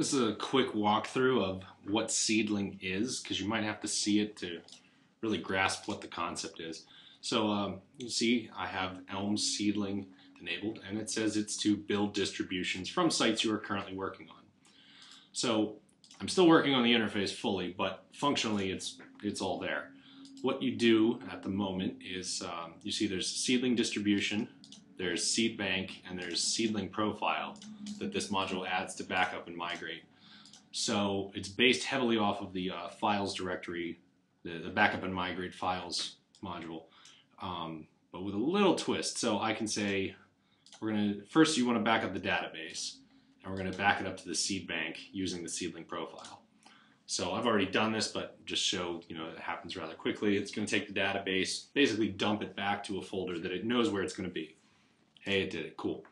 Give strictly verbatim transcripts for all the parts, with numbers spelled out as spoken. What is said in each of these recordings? This is a quick walkthrough of what seedling is, because you might have to see it to really grasp what the concept is. So um, you see I have Elm Seedling enabled, and it says it's to build distributions from sites you are currently working on. So I'm still working on the interface fully, but functionally it's it's all there. What you do at the moment is um, you see there's seedling distribution, there's seed bank, and there's seedling profile that this module adds to backup and migrate. So it's based heavily off of the uh, files directory, the, the backup and migrate files module, um, but with a little twist. So I can say we're going to first you want to back up the database, and we're going to back it up to the seed bank using the seedling profile. So I've already done this, but just show, you know, it happens rather quickly. It's going to take the database, basically dump it back to a folder that it knows where it's going to be. Hey, it did it. Cool.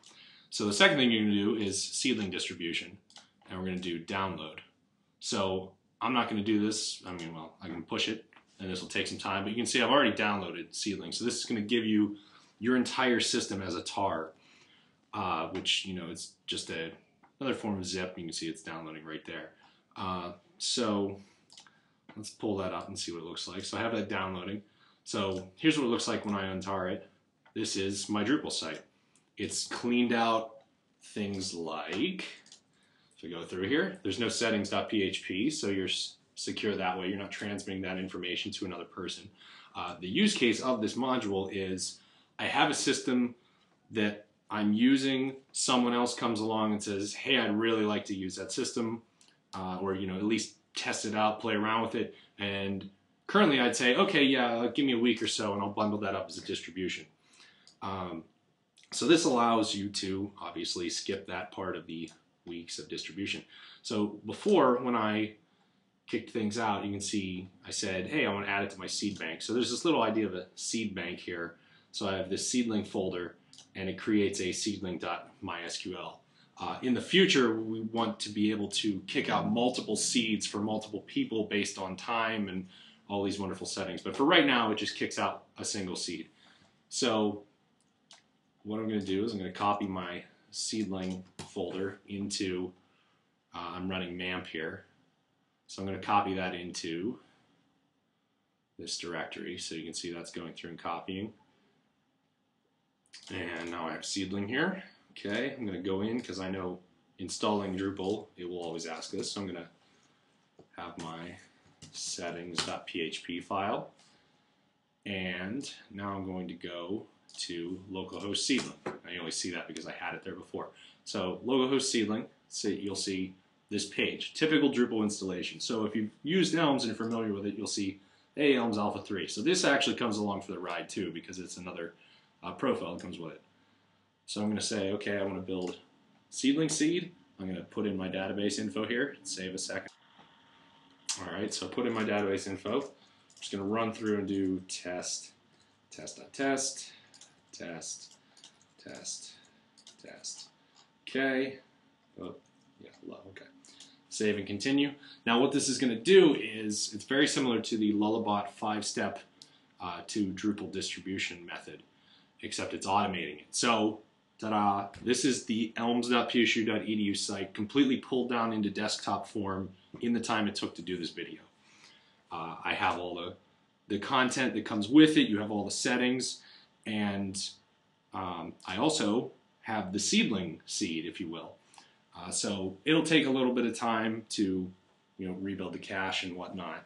So the second thing you're going to do is seedling distribution, and we're going to do download. So I'm not going to do this. I mean, well, I can push it, and this will take some time, but you can see I've already downloaded seedling. So this is going to give you your entire system as a tar, uh, which, you know, it's just a another form of zip. You can see it's downloading right there. Uh, so let's pull that up and see what it looks like. So I have that downloading. So here's what it looks like when I untar it. This is my Drupal site. It's cleaned out things like, if we go through here, there's no settings dot P H P, so you're secure that way. You're not transmitting that information to another person. Uh, the use case of this module is I have a system that I'm using, someone else comes along and says, hey, I'd really like to use that system, uh, or, you know, at least test it out, play around with it. And currently I'd say, okay, yeah, give me a week or so and I'll bundle that up as a distribution. Um, so this allows you to obviously skip that part of the weeks of distribution. So before, when I kicked things out, you can see I said, hey, I want to add it to my seed bank. So there's this little idea of a seed bank here. So I have this seedling folder, and it creates a seedling dot My S Q L. Uh, in the future, we want to be able to kick out multiple seeds for multiple people based on time and all these wonderful settings. But for right now, it just kicks out a single seed. So what I'm going to do is I'm going to copy my seedling folder into, uh, I'm running MAMP here. So I'm going to copy that into this directory. So you can see that's going through and copying. And now I have seedling here. Okay, I'm going to go in because I know installing Drupal, it will always ask this. So I'm going to have my settings dot P H P file. And now I'm going to go to localhost seedling. I only see that because I had it there before. So localhost seedling, so you'll see this page, typical Drupal installation. So if you've used Elms and are familiar with it, you'll see, hey, Elms Alpha three. So this actually comes along for the ride too, because it's another Uh, profile that comes with it. So I'm going to say, okay, I want to build seedling seed. I'm going to put in my database info here. Save a second. All right, so put in my database info. I'm just going to run through and do test, test, test, test, test, test. Okay. Oh, yeah, low. Okay. Save and continue. Now, what this is going to do is it's very similar to the Lullabot five-step uh, to Drupal distribution method, except it's automating it. So, ta-da, this is the elms dot P S U dot E D U site, completely pulled down into desktop form in the time it took to do this video. Uh, I have all the, the content that comes with it, you have all the settings, and um, I also have the seedling seed, if you will. Uh, so it'll take a little bit of time to, you know, rebuild the cache and whatnot.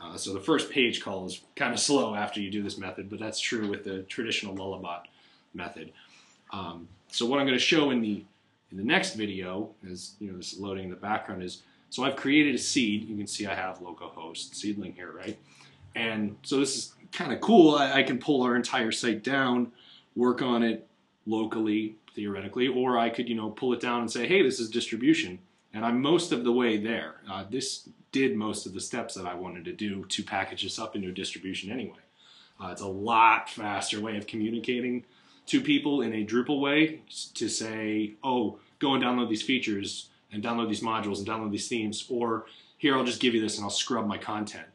Uh, so the first page call is kind of slow after you do this method, but that's true with the traditional Lullabot method. Um, so what I'm going to show in the in the next video, as you know, this loading in the background is, so I've created a seed. You can see I have localhost seedling here, right? And so this is kind of cool. I, I can pull our entire site down, work on it locally, theoretically, or I could, you know, pull it down and say, hey, this is distribution, and I'm most of the way there. Uh, this did most of the steps that I wanted to do to package this up into a distribution anyway. Uh, it's a lot faster way of communicating to people in a Drupal way to say, oh, go and download these features and download these modules and download these themes, or here, I'll just give you this and I'll scrub my content.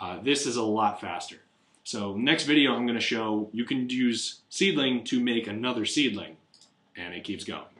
Uh, this is a lot faster. So next video, I'm going to show you can use seedling to make another seedling, and it keeps going.